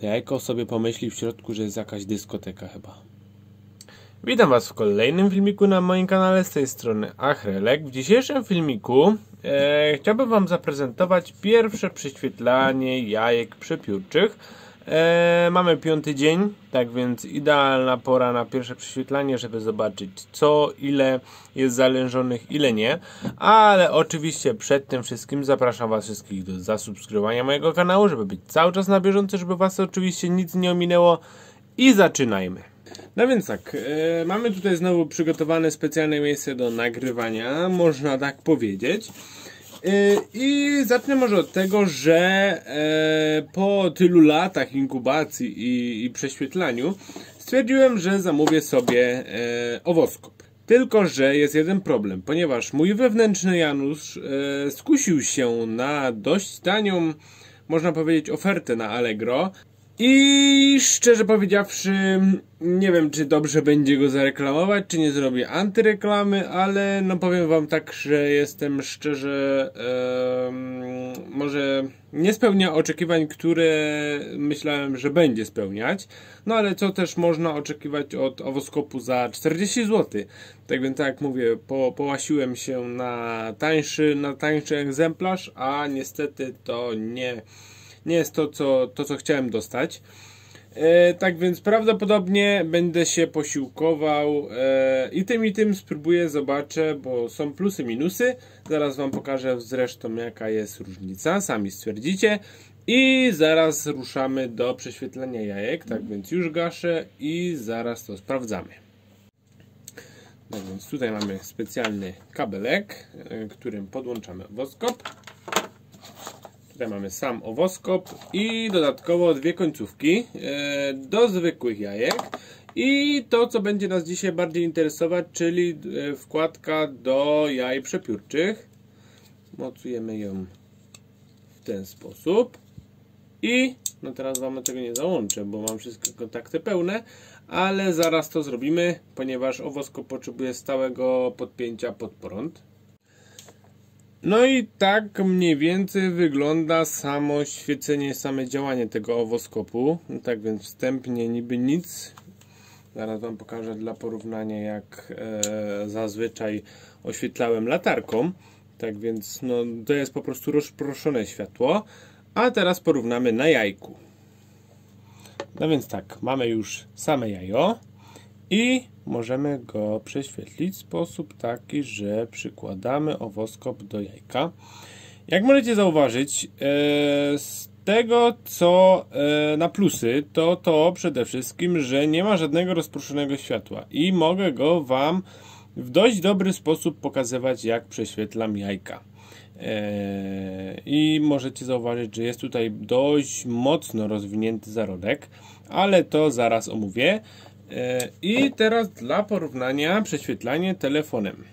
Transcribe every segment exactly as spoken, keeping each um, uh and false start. To jajko sobie pomyśli w środku, że jest jakaś dyskoteka chyba. Witam Was w kolejnym filmiku na moim kanale, z tej strony Ahrelek. W dzisiejszym filmiku e, chciałbym Wam zaprezentować pierwsze prześwietlanie jajek przepiórczych. E, mamy piąty dzień, tak więc idealna pora na pierwsze prześwietlanie, żeby zobaczyć co, ile jest zalężonych, ile nie. Ale oczywiście przed tym wszystkim zapraszam Was wszystkich do zasubskrybowania mojego kanału, żeby być cały czas na bieżąco, żeby Was oczywiście nic nie ominęło. I zaczynajmy. No więc tak, e, mamy tutaj znowu przygotowane specjalne miejsce do nagrywania, można tak powiedzieć. I zacznę może od tego, że e, po tylu latach inkubacji i, i prześwietlaniu stwierdziłem, że zamówię sobie e, owoskop. Tylko że jest jeden problem, ponieważ mój wewnętrzny Janusz e, skusił się na dość tanią, można powiedzieć, ofertę na Allegro. I szczerze powiedziawszy, nie wiem czy dobrze będzie go zareklamować, czy nie zrobię antyreklamy, ale no powiem Wam tak, że jestem szczerze, yy, może nie spełnia oczekiwań, które myślałem, że będzie spełniać. No ale co też można oczekiwać od owoskopu za czterdzieści złotych. Tak więc tak jak mówię, po, połasiłem się na tańszy, na tańszy egzemplarz, a niestety to nie... Nie jest to co, to, co chciałem dostać. E, tak więc prawdopodobnie będę się posiłkował e, i tym i tym spróbuję, zobaczę, bo są plusy, minusy. Zaraz Wam pokażę zresztą jaka jest różnica, sami stwierdzicie. I zaraz ruszamy do prześwietlenia jajek, tak więc już gaszę i zaraz to sprawdzamy. No więc tutaj mamy specjalny kabelek, którym podłączamy owoskop. Tutaj mamy sam owoskop i dodatkowo dwie końcówki do zwykłych jajek. I to, co będzie nas dzisiaj bardziej interesować, czyli wkładka do jaj przepiórczych. Mocujemy ją w ten sposób. I no teraz Wam tego nie załączę, bo mam wszystkie kontakty pełne, ale zaraz to zrobimy, ponieważ owoskop potrzebuje stałego podpięcia pod prąd. No i tak mniej więcej wygląda samo świecenie, same działanie tego owoskopu. No tak więc wstępnie niby nic. Zaraz Wam pokażę dla porównania jak e, zazwyczaj oświetlałem latarką. Tak więc no, to jest po prostu rozproszone światło. A teraz porównamy na jajku. No więc tak, mamy już same jajo. I możemy go prześwietlić w sposób taki, że przykładamy owoskop do jajka. Jak możecie zauważyć, z tego co na plusy, to to przede wszystkim, że nie ma żadnego rozproszonego światła. I mogę go Wam w dość dobry sposób pokazywać, jak prześwietlam jajka. I możecie zauważyć, że jest tutaj dość mocno rozwinięty zarodek, ale to zaraz omówię. I teraz dla porównania prześwietlanie telefonem.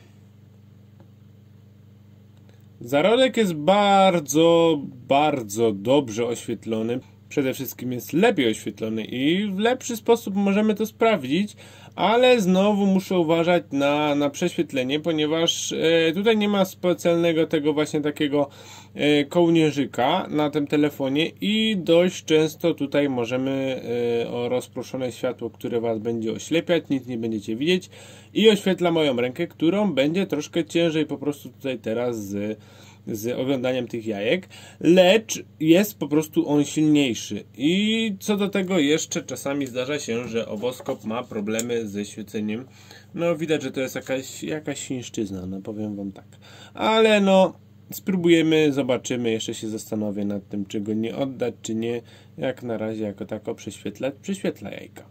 Zarodek jest bardzo, bardzo dobrze oświetlony. Przede wszystkim jest lepiej oświetlony i w lepszy sposób możemy to sprawdzić, ale znowu muszę uważać na, na prześwietlenie, ponieważ e, tutaj nie ma specjalnego tego właśnie takiego e, kołnierzyka na tym telefonie i dość często tutaj możemy e, o rozproszone światło, które Was będzie oślepiać, nic nie będziecie widzieć i oświetla moją rękę, którą będzie troszkę ciężej po prostu tutaj teraz z... z oglądaniem tych jajek, lecz jest po prostu on silniejszy i co do tego jeszcze czasami zdarza się, że owoskop ma problemy ze świeceniem. No widać, że to jest jakaś, jakaś chińszczyzna, no powiem Wam tak, ale no spróbujemy, zobaczymy, jeszcze się zastanowię nad tym, czy go nie oddać, czy nie. Jak na razie jako tako prześwietlać, prześwietla jajka.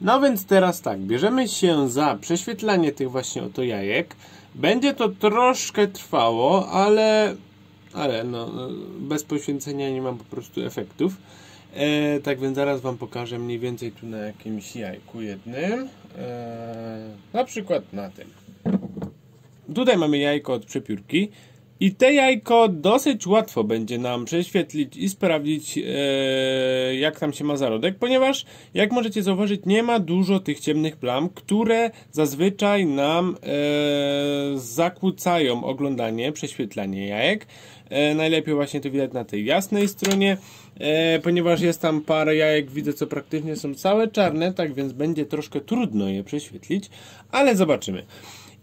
No więc teraz tak, bierzemy się za prześwietlanie tych właśnie oto jajek. Będzie to troszkę trwało, ale, ale no, bez poświęcenia nie mam po prostu efektów. E, tak więc zaraz Wam pokażę mniej więcej tu na jakimś jajku jednym. E, na przykład na tym. Tutaj mamy jajko od przepiórki. I te jajko dosyć łatwo będzie nam prześwietlić i sprawdzić, e, jak tam się ma zarodek, ponieważ jak możecie zauważyć, nie ma dużo tych ciemnych plam, które zazwyczaj nam e, zakłócają oglądanie, prześwietlanie jajek. E, najlepiej właśnie to widać na tej jasnej stronie, e, ponieważ jest tam parę jajek, widzę, co praktycznie są całe czarne, tak więc będzie troszkę trudno je prześwietlić, ale zobaczymy.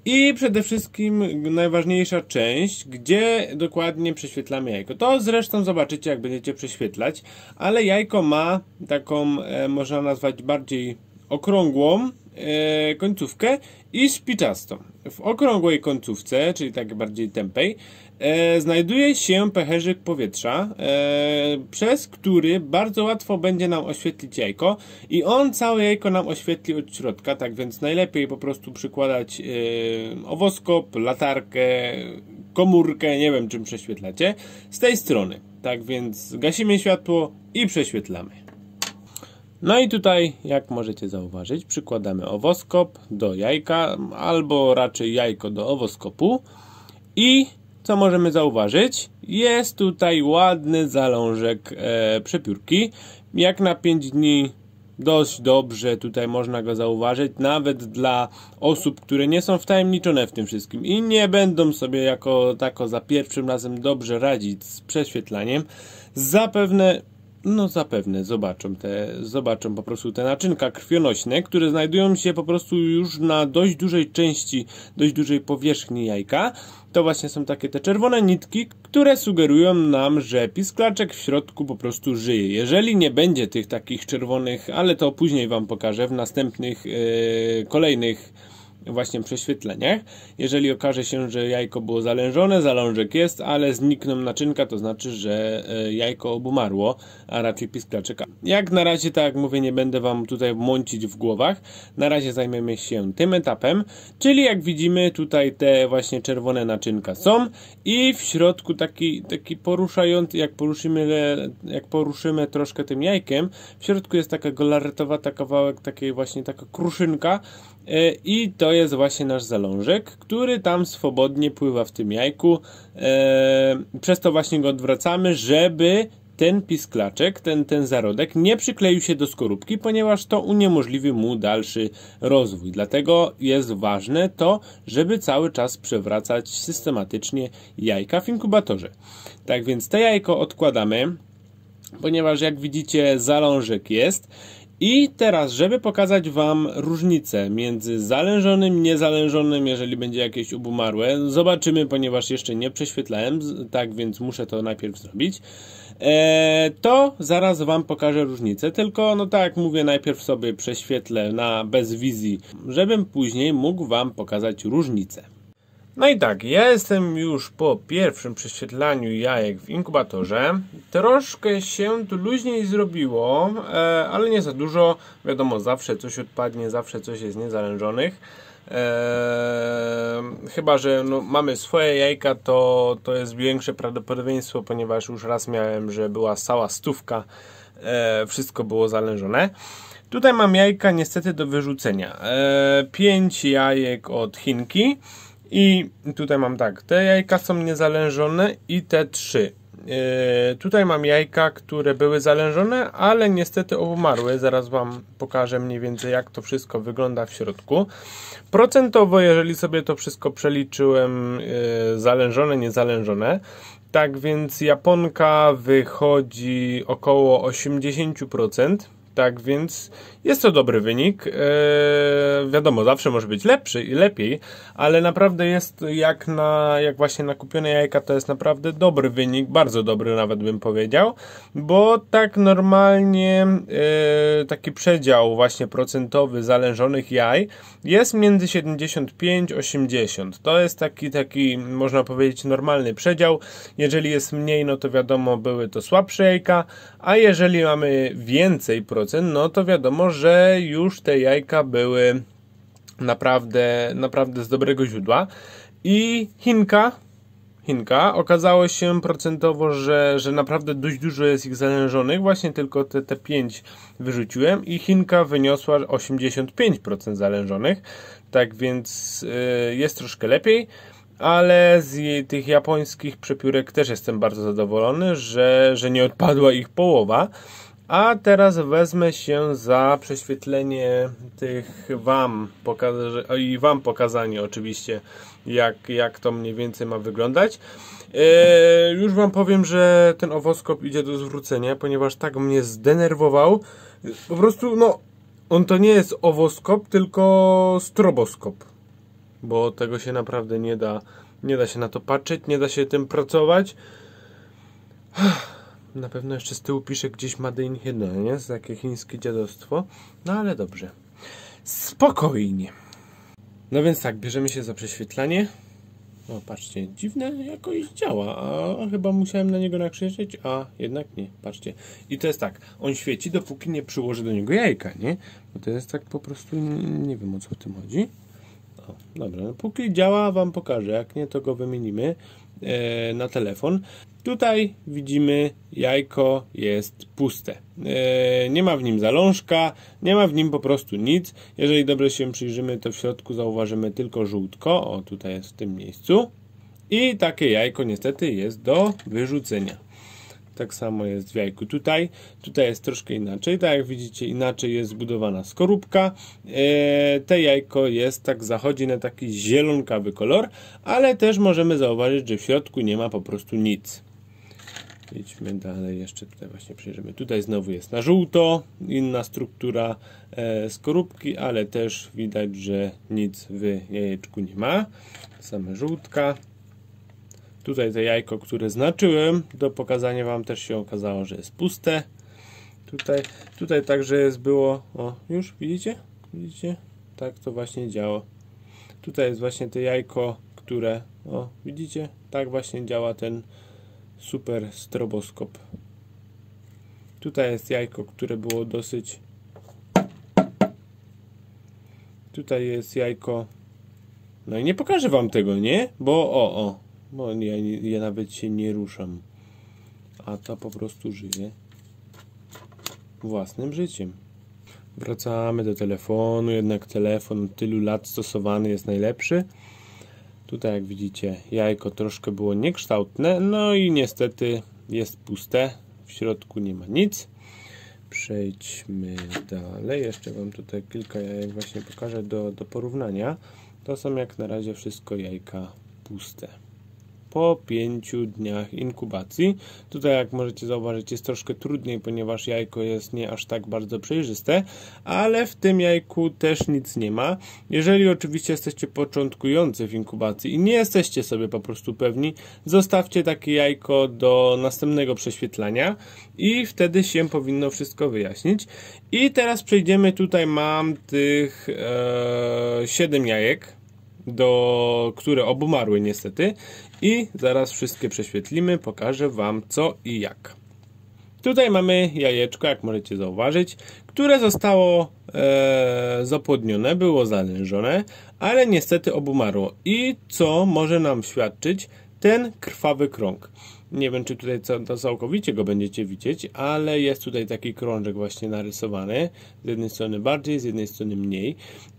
I przede wszystkim najważniejsza część, gdzie dokładnie prześwietlamy jajko. To zresztą zobaczycie, jak będziecie prześwietlać, ale jajko ma taką, e, można nazwać bardziej okrągłą e, końcówkę i spiczastą. W okrągłej końcówce, czyli tak bardziej tępej, e, znajduje się pęcherzyk powietrza, e, przez który bardzo łatwo będzie nam oświetlić jajko i on całe jajko nam oświetli od środka, tak więc najlepiej po prostu przykładać e, owoskop, latarkę, komórkę, nie wiem czym prześwietlacie, z tej strony. Tak więc gasimy światło i prześwietlamy. No i tutaj, jak możecie zauważyć, przykładamy owoskop do jajka, albo raczej jajko do owoskopu. I co możemy zauważyć? Jest tutaj ładny zalążek e, przepiórki. Jak na pięć dni dość dobrze tutaj można go zauważyć, nawet dla osób, które nie są wtajemniczone w tym wszystkim i nie będą sobie jako tako za pierwszym razem dobrze radzić z prześwietlaniem. Zapewne... No zapewne zobaczą te, zobaczą po prostu te naczynka krwionośne, które znajdują się po prostu już na dość dużej części, dość dużej powierzchni jajka. To właśnie są takie te czerwone nitki, które sugerują nam, że pisklaczek w środku po prostu żyje. Jeżeli nie będzie tych takich czerwonych, ale to później wam pokażę w następnych, yy, kolejnych właśnie prześwietleniach. Jeżeli okaże się, że jajko było zalężone, zalążek jest, ale znikną naczynka, to znaczy, że jajko obumarło, a raczej pisklaczek. Jak na razie, tak jak mówię, nie będę wam tutaj mącić w głowach. Na razie zajmiemy się tym etapem, czyli jak widzimy, tutaj te właśnie czerwone naczynka są i w środku taki, taki poruszający, jak poruszymy, jak poruszymy troszkę tym jajkiem, w środku jest taka galaretowata kawałek, takiej właśnie taka kruszynka i to jest właśnie nasz zalążek, który tam swobodnie pływa w tym jajku. Eee, przez to właśnie go odwracamy, żeby ten pisklaczek, ten, ten zarodek nie przykleił się do skorupki, ponieważ to uniemożliwi mu dalszy rozwój. Dlatego jest ważne to, żeby cały czas przewracać systematycznie jajka w inkubatorze. Tak więc te jajko odkładamy, ponieważ jak widzicie, zalążek jest. I teraz, żeby pokazać wam różnicę między zalężonym, niezalężonym, jeżeli będzie jakieś obumarłe, zobaczymy, ponieważ jeszcze nie prześwietlałem, tak więc muszę to najpierw zrobić, eee, to zaraz wam pokażę różnicę, tylko no tak jak mówię, najpierw sobie prześwietlę na bez wizji, żebym później mógł wam pokazać różnicę. No i tak, ja jestem już po pierwszym prześwietlaniu jajek w inkubatorze. Troszkę się tu luźniej zrobiło, ale nie za dużo. Wiadomo, zawsze coś odpadnie, zawsze coś jest niezalężonych. Eee, chyba że no, mamy swoje jajka, to, to jest większe prawdopodobieństwo, ponieważ już raz miałem, że była cała stówka, eee, wszystko było zalężone. Tutaj mam jajka niestety do wyrzucenia. Eee, pięć jajek od Chinki. I tutaj mam tak, te jajka są niezalężone i te trzy. Yy, tutaj mam jajka, które były zalężone, ale niestety obumarły. Zaraz wam pokażę mniej więcej, jak to wszystko wygląda w środku. Procentowo, jeżeli sobie to wszystko przeliczyłem, yy, zalężone, niezalężone, tak więc Japonka wychodzi około osiemdziesiąt procent. Tak więc jest to dobry wynik, yy, wiadomo, zawsze może być lepszy i lepiej, ale naprawdę jest, jak na, jak właśnie na kupione jajka, to jest naprawdę dobry wynik, bardzo dobry nawet bym powiedział, bo tak normalnie yy, taki przedział właśnie procentowy zalężonych jaj jest między siedemdziesiąt pięć a osiemdziesiąt, to jest taki, taki można powiedzieć normalny przedział. Jeżeli jest mniej, no to wiadomo, były to słabsze jajka, a jeżeli mamy więcej procent, no to wiadomo, że już te jajka były naprawdę, naprawdę z dobrego źródła. I Chinka, Chinka okazało się procentowo, że, że naprawdę dość dużo jest ich zalężonych. Właśnie tylko te, te pięć wyrzuciłem i Chinka wyniosła osiemdziesiąt pięć procent zalężonych. Tak więc yy, jest troszkę lepiej. ale z jej, tych japońskich przepiórek też jestem bardzo zadowolony, że, że nie odpadła ich połowa. A teraz wezmę się za prześwietlenie tych wam pokaza- i wam pokazanie oczywiście, jak, jak to mniej więcej ma wyglądać. Eee, już wam powiem, że ten owoskop idzie do zwrócenia, ponieważ tak mnie zdenerwował. Po prostu, no, on to nie jest owoskop, tylko stroboskop. Bo tego się naprawdę nie da, nie da się na to patrzeć, nie da się tym pracować. Na pewno jeszcze z tyłu pisze gdzieś Made in Japan, nie? Takie chińskie dziadostwo. No ale dobrze. Spokojnie. No więc tak, bierzemy się za prześwietlanie. O, patrzcie, dziwne jakoś działa. A chyba musiałem na niego nakrzyczeć, a jednak nie. Patrzcie. I to jest tak, on świeci, dopóki nie przyłoży do niego jajka, nie? Bo to jest tak po prostu, nie wiem, o co w tym chodzi. O, dobra, no, póki działa, wam pokażę. Jak nie, to go wymienimy e, na telefon. Tutaj widzimy, jajko jest puste. Yy, nie ma w nim zalążka, nie ma w nim po prostu nic. Jeżeli dobrze się przyjrzymy, to w środku zauważymy tylko żółtko. O, tutaj jest w tym miejscu. I takie jajko niestety jest do wyrzucenia. Tak samo jest w jajku tutaj. Tutaj jest troszkę inaczej. Tak jak widzicie, inaczej jest zbudowana skorupka. Yy, te jajko jest tak, zachodzi na taki zielonkawy kolor, ale też możemy zauważyć, że w środku nie ma po prostu nic. Idźmy dalej, jeszcze tutaj właśnie przejrzymy. Tutaj znowu jest na żółto, inna struktura e, skorupki, ale też widać, że nic w jajeczku nie ma. Same żółtka. Tutaj to jajko, które znaczyłem, do pokazania wam też się okazało, że jest puste. Tutaj, tutaj także jest było, o już widzicie? Widzicie? Tak to właśnie działo. Tutaj jest właśnie to jajko, które, o widzicie? Tak właśnie działa ten super stroboskop. Tutaj jest jajko, które było dosyć. Tutaj jest jajko. No i nie pokażę wam tego, nie? Bo o, o. Bo ja, ja nawet się nie ruszam. A to po prostu żyje własnym życiem. Wracamy do telefonu. Jednak telefon od tylu lat stosowany jest najlepszy. Tutaj jak widzicie, jajko troszkę było niekształtne, no i niestety jest puste, w środku nie ma nic. Przejdźmy dalej, jeszcze wam tutaj kilka jajek właśnie pokażę do, do porównania. To są jak na razie wszystko jajka puste. Po pięciu dniach inkubacji. Tutaj jak możecie zauważyć, jest troszkę trudniej, ponieważ jajko jest nie aż tak bardzo przejrzyste, ale w tym jajku też nic nie ma. Jeżeli oczywiście jesteście początkujący w inkubacji i nie jesteście sobie po prostu pewni, zostawcie takie jajko do następnego prześwietlania i wtedy się powinno wszystko wyjaśnić. I teraz przejdziemy, tutaj mam tych e, siedem jajek, do, które obumarły niestety, i zaraz wszystkie prześwietlimy, pokażę wam co i jak. Tutaj mamy jajeczko, jak możecie zauważyć, które zostało e, zapłodnione, było zalężone, ale niestety obumarło. I co może nam świadczyć ten krwawy krąg? Nie wiem, czy tutaj całkowicie go będziecie widzieć, ale jest tutaj taki krążek właśnie narysowany. Z jednej strony bardziej, z jednej strony mniej.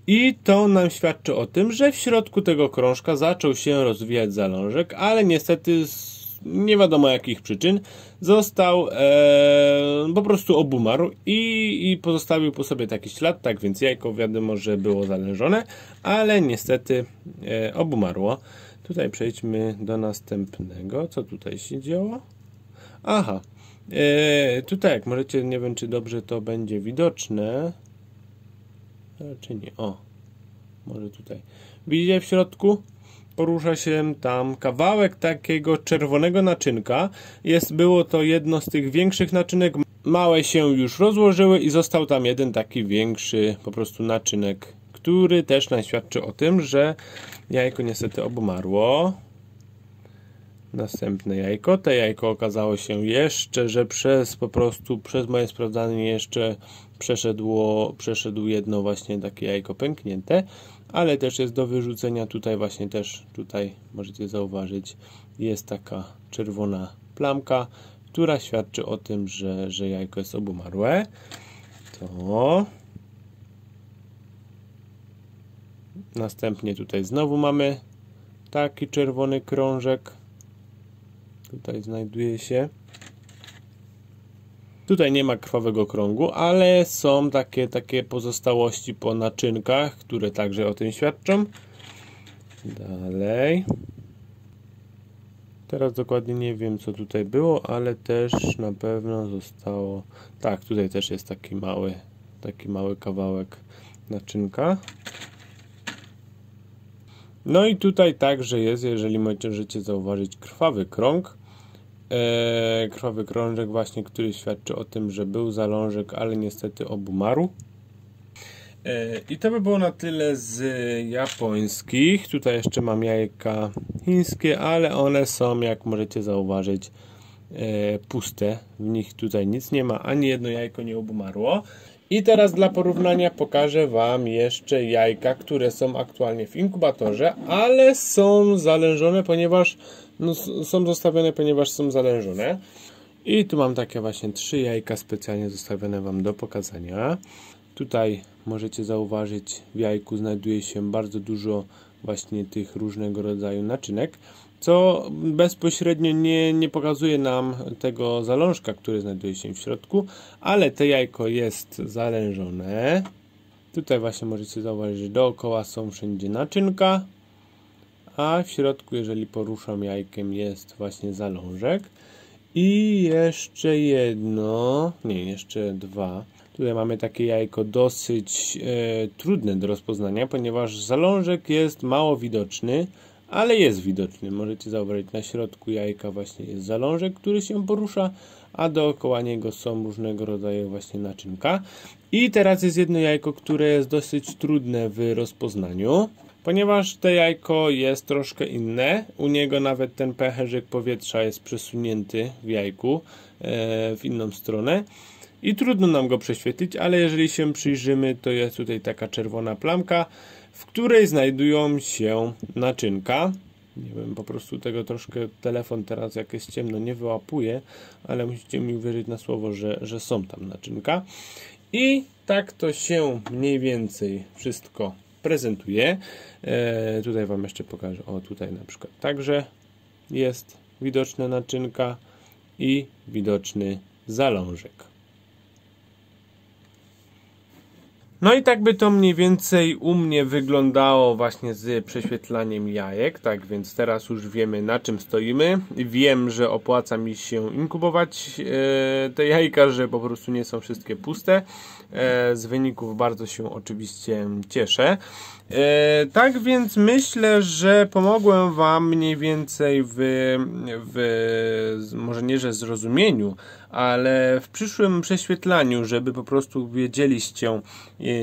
I to nam świadczy o tym, że w środku tego krążka zaczął się rozwijać zalążek, ale niestety z nie wiadomo jakich przyczyn został, e, po prostu obumarł i, i pozostawił po sobie taki ślad. Tak więc jajko wiadomo, że było zalężone, ale niestety e, obumarło. Tutaj przejdźmy do następnego. Co tutaj się działo? Aha, e, tutaj jak możecie, nie wiem czy dobrze to będzie widoczne, czy nie, o, może tutaj, widzicie w środku? Porusza się tam kawałek takiego czerwonego naczynka. Jest, było to jedno z tych większych naczynek. Małe się już rozłożyły i został tam jeden taki większy po prostu naczynek, który też nam świadczy o tym, że jajko niestety obumarło. Następne jajko. Te jajko okazało się jeszcze, że przez po prostu, przez moje sprawdzanie jeszcze przeszedło, przeszedł jedno właśnie takie jajko pęknięte, ale też jest do wyrzucenia. Tutaj właśnie też, tutaj możecie zauważyć, jest taka czerwona plamka, która świadczy o tym, że, że jajko jest obumarłe. To następnie tutaj znowu mamy taki czerwony krążek tutaj znajduje się. Tutaj nie ma krwawego krągu, ale są takie, takie pozostałości po naczynkach, które także o tym świadczą. Dalej. Teraz dokładnie nie wiem, co tutaj było, ale też na pewno zostało... Tak, tutaj też jest taki mały, taki mały kawałek naczynka. No i tutaj także jest, jeżeli możecie zauważyć, krwawy krąg. Eee, krwawy krążek właśnie, który świadczy o tym, że był zalążek, ale niestety obumarł. Eee, I to by było na tyle z japońskich. Tutaj jeszcze mam jajka chińskie, ale one są, jak możecie zauważyć, eee, puste. W nich tutaj nic nie ma, ani jedno jajko nie obumarło. I teraz dla porównania pokażę Wam jeszcze jajka, które są aktualnie w inkubatorze, ale są zalężone, ponieważ no, są zostawione, ponieważ są zalężone. I tu mam takie właśnie trzy jajka specjalnie zostawione Wam do pokazania. Tutaj możecie zauważyć, w jajku znajduje się bardzo dużo właśnie tych różnego rodzaju naczynek, co bezpośrednio nie, nie pokazuje nam tego zalążka, który znajduje się w środku, ale te jajko jest zalężone. Tutaj właśnie możecie zauważyć, że dookoła są wszędzie naczynka, a w środku, jeżeli poruszam jajkiem, jest właśnie zalążek. I jeszcze jedno, nie, jeszcze dwa. Tutaj mamy takie jajko dosyć e, trudne do rozpoznania, ponieważ zalążek jest mało widoczny, ale jest widoczny. Możecie zauważyć, na środku jajka właśnie jest zalążek, który się porusza, a dookoła niego są różnego rodzaju właśnie naczynka. I teraz jest jedno jajko, które jest dosyć trudne w rozpoznaniu, ponieważ to jajko jest troszkę inne. U niego nawet ten pęcherzyk powietrza jest przesunięty w jajku e, w inną stronę. I trudno nam go prześwietlić, ale jeżeli się przyjrzymy, to jest tutaj taka czerwona plamka, w której znajdują się naczynka. Nie wiem, po prostu tego troszkę telefon teraz, jak jest ciemno, nie wyłapuje, ale musicie mi uwierzyć na słowo, że, że są tam naczynka. I tak to się mniej więcej wszystko prezentuje. Eee, tutaj Wam jeszcze pokażę. O, tutaj na przykład także jest widoczna naczynka i widoczny zalążek. No i tak by to mniej więcej u mnie wyglądało właśnie z prześwietlaniem jajek, tak więc teraz już wiemy, na czym stoimy. Wiem, że opłaca mi się inkubować te jajka, że po prostu nie są wszystkie puste. Z wyników bardzo się oczywiście cieszę. Tak więc myślę, że pomogłem Wam mniej więcej w, w może nie, że zrozumieniu, ale w przyszłym prześwietlaniu, żeby po prostu wiedzieliście,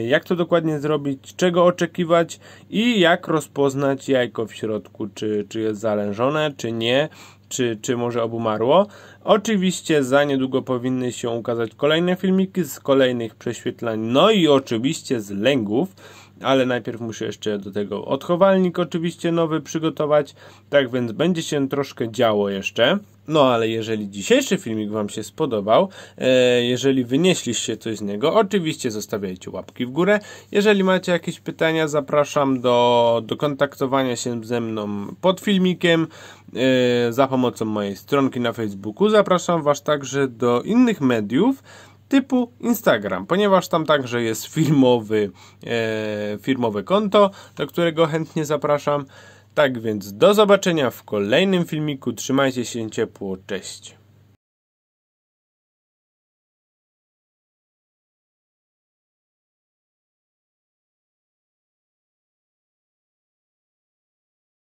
jak to dokładnie zrobić, czego oczekiwać i jak rozpoznać jajko w środku, czy, czy jest zalężone, czy nie, czy, czy może obumarło. Oczywiście za niedługo powinny się ukazać kolejne filmiki z kolejnych prześwietlań, no i oczywiście z lęgów, ale najpierw muszę jeszcze do tego odchowalnik oczywiście nowy przygotować, tak więc będzie się troszkę działo jeszcze. No ale jeżeli dzisiejszy filmik Wam się spodobał, e, jeżeli wynieśliście coś z niego, oczywiście zostawiajcie łapki w górę. Jeżeli macie jakieś pytania, zapraszam do, do kontaktowania się ze mną pod filmikiem, e, za pomocą mojej stronki na Facebooku. Zapraszam Was także do innych mediów typu Instagram, ponieważ tam także jest firmowy, e, firmowe konto, do którego chętnie zapraszam. Tak więc do zobaczenia w kolejnym filmiku. Trzymajcie się ciepło. Cześć.